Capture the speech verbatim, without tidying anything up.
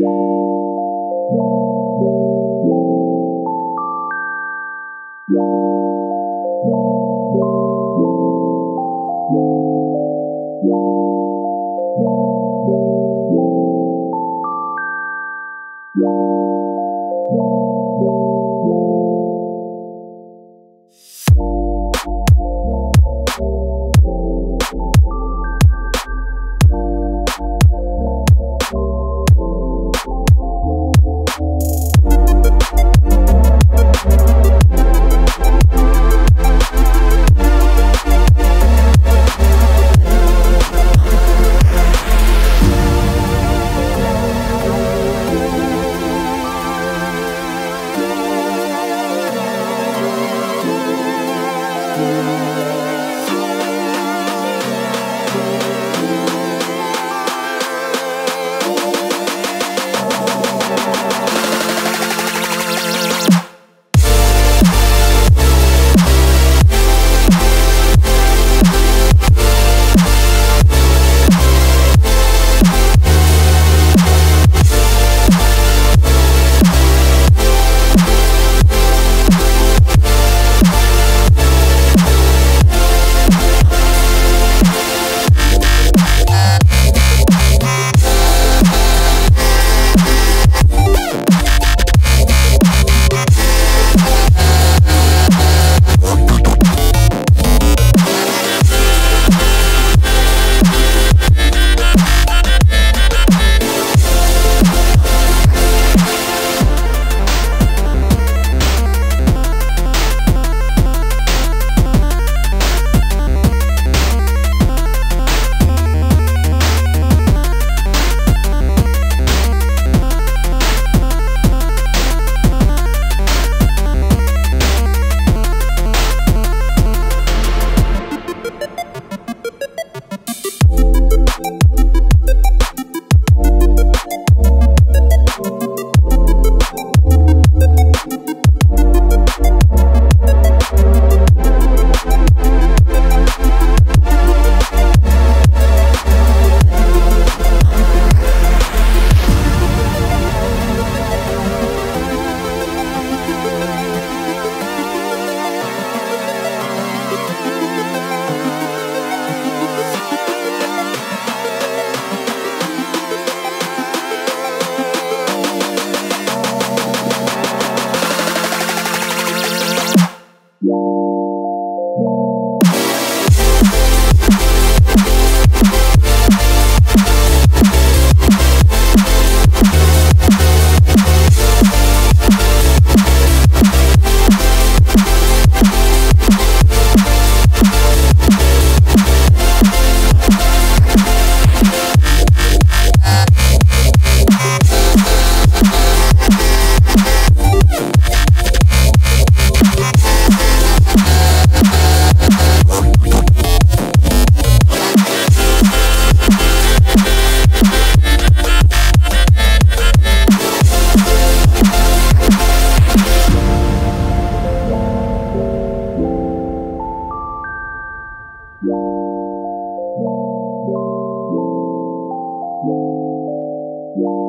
Yeah.